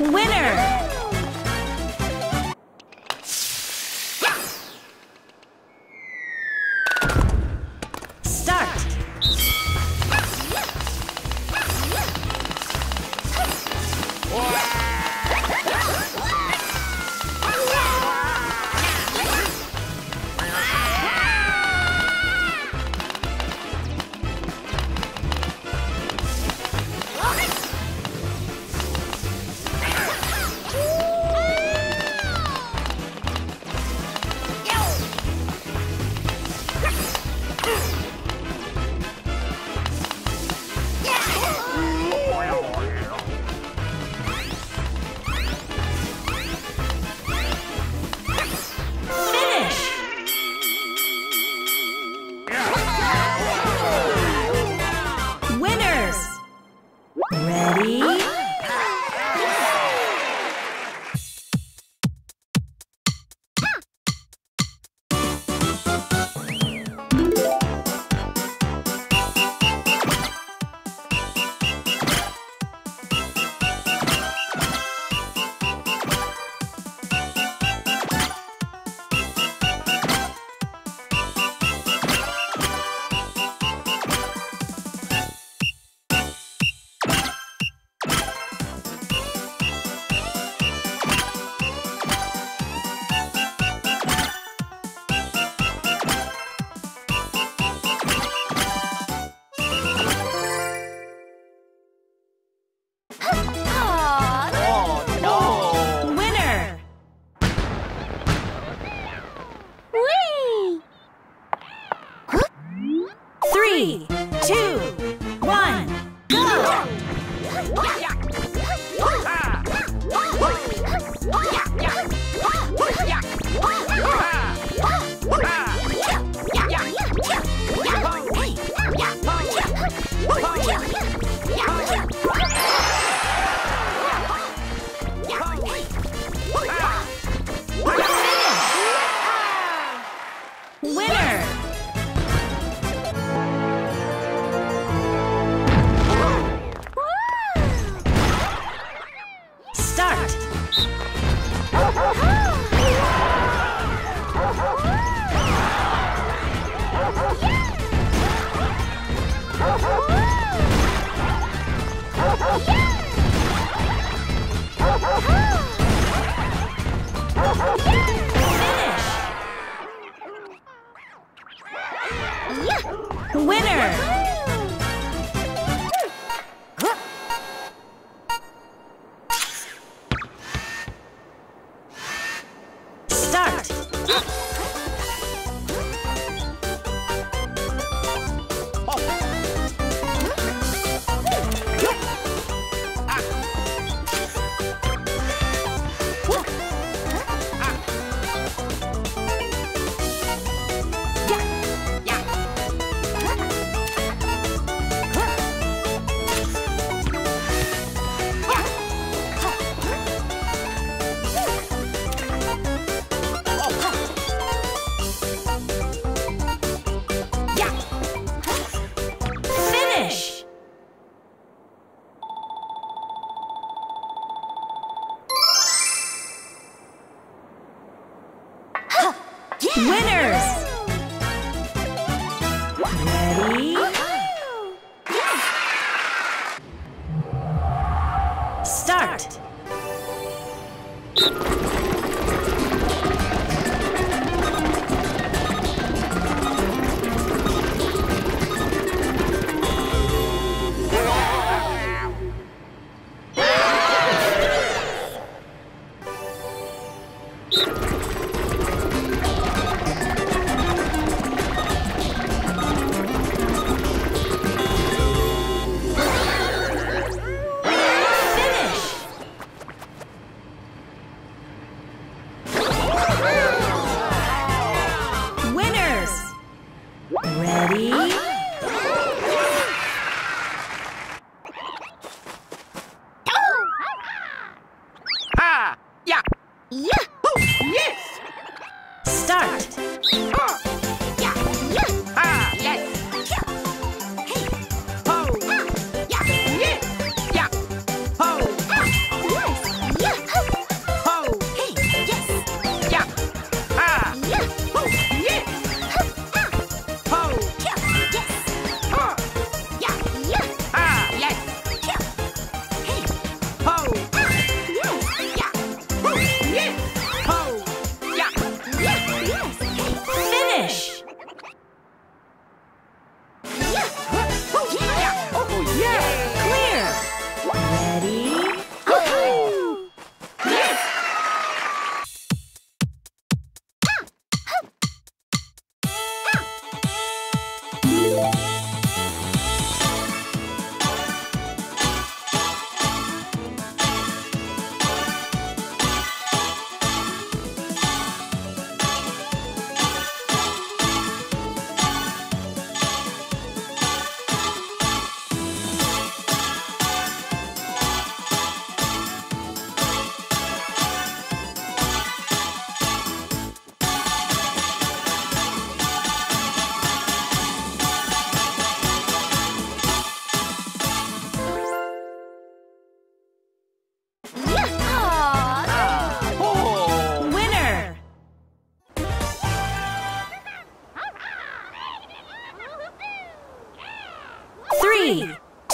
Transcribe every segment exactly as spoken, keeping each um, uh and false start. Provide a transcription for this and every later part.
Winner!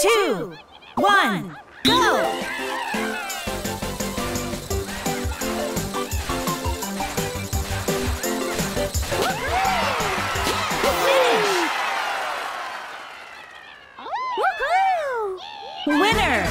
two, one, go! Winner!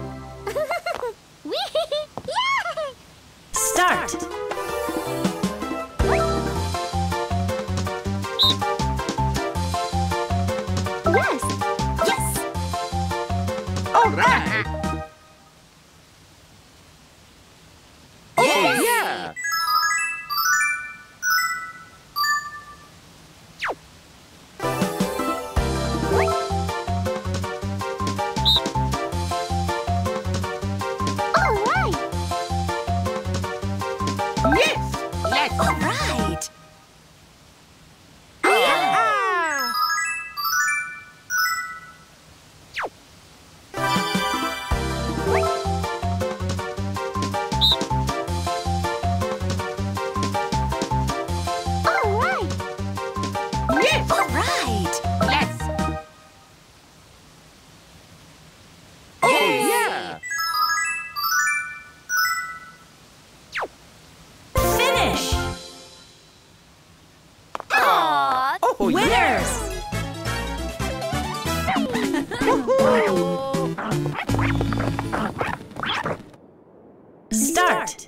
Start! Start!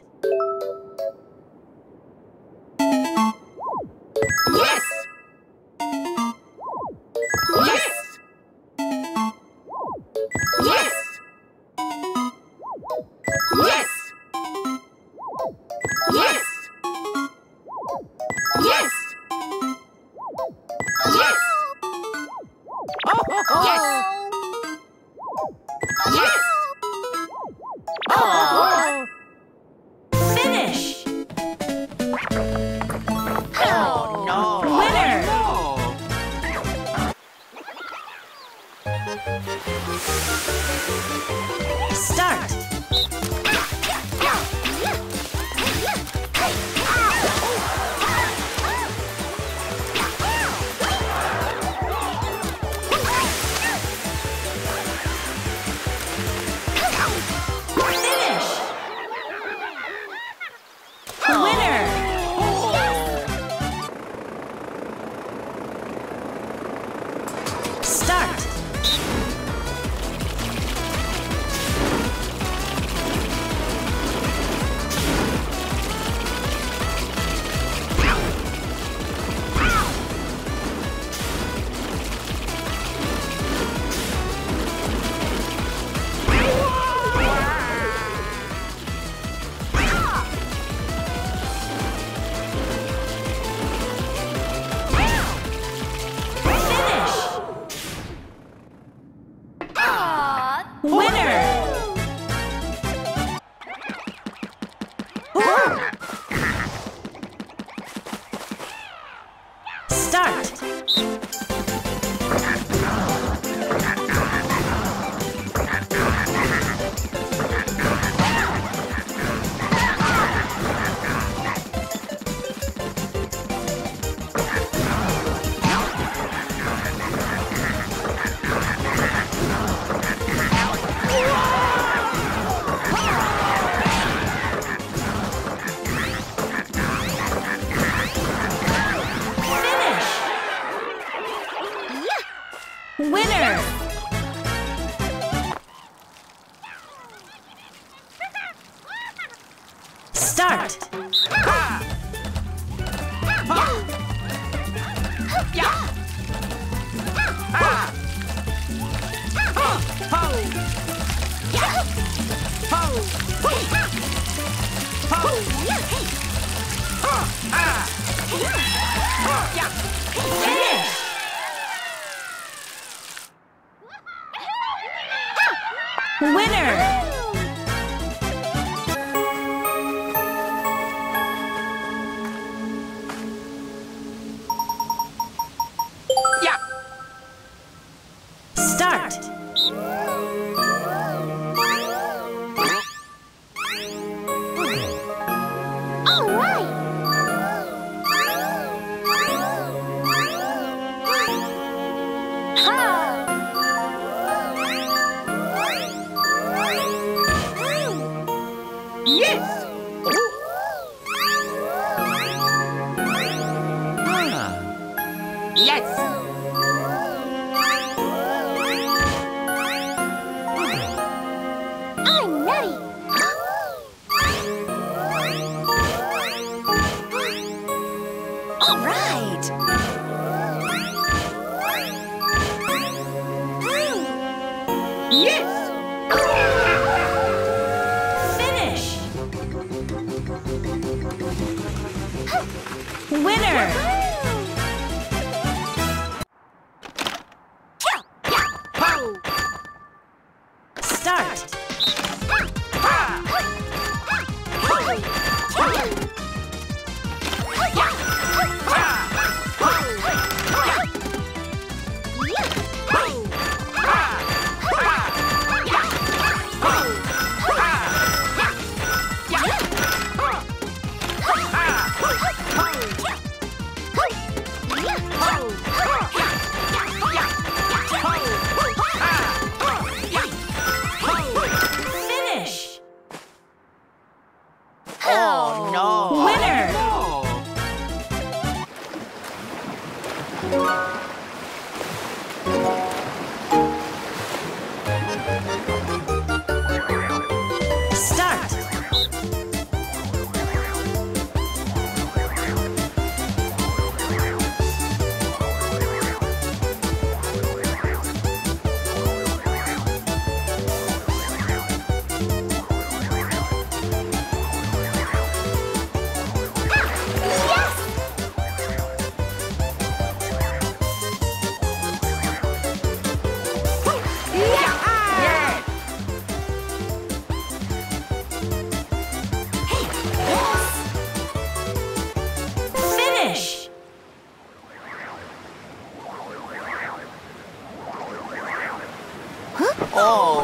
Oh!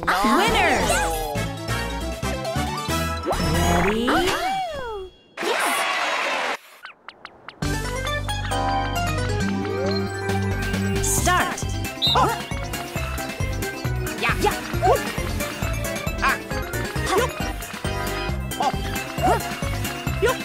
nice. Winners! Ready? Oh. Yes. Start! Oh. Yeah. Yeah. Oh. Ah. Yup. Oh. Yup. Oh. Yes.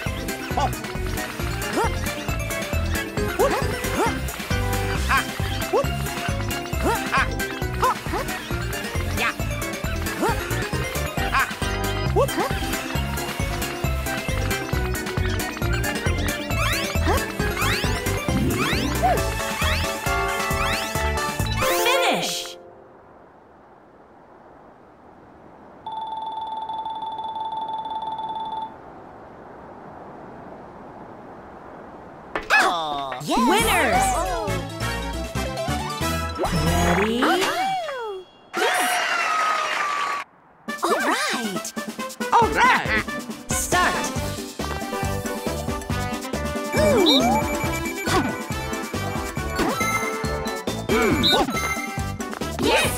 Winners! Oh. Ready? Oh. Yes. All right! All right! Start! Mm. Mm. Oh. Yes! Ready?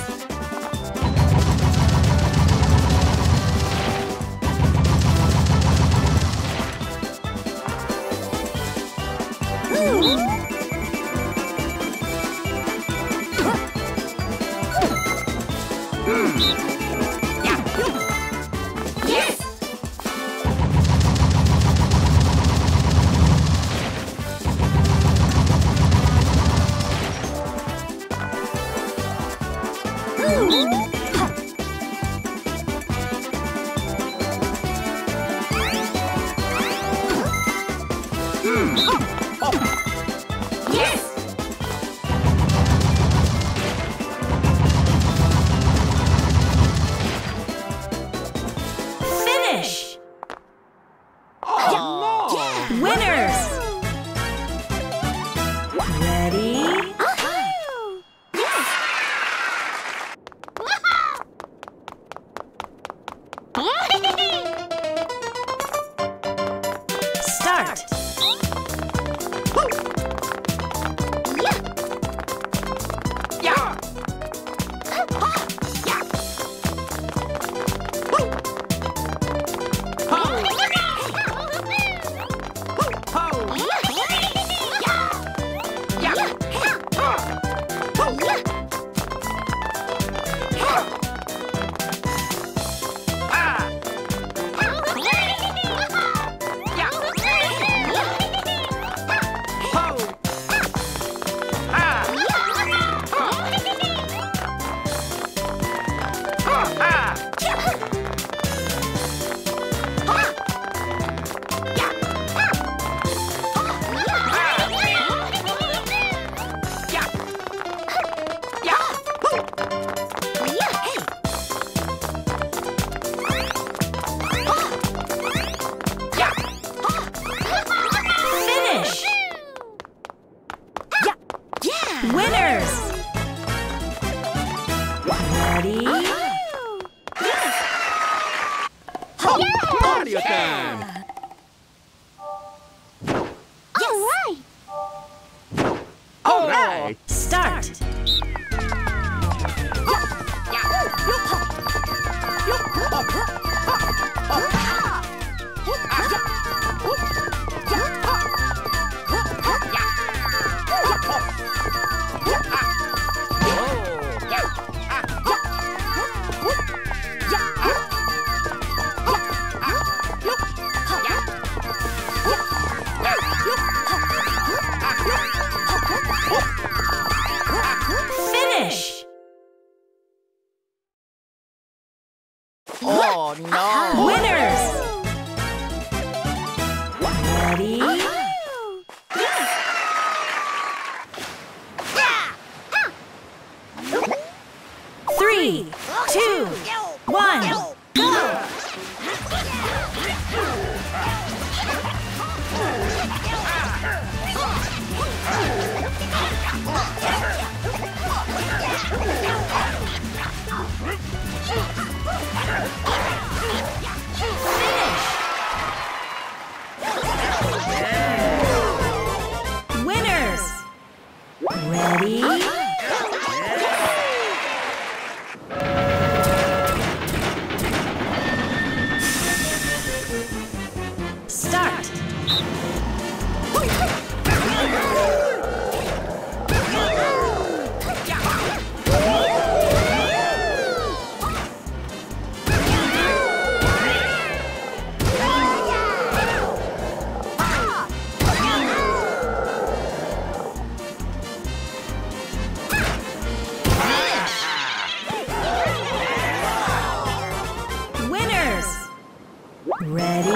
Ready?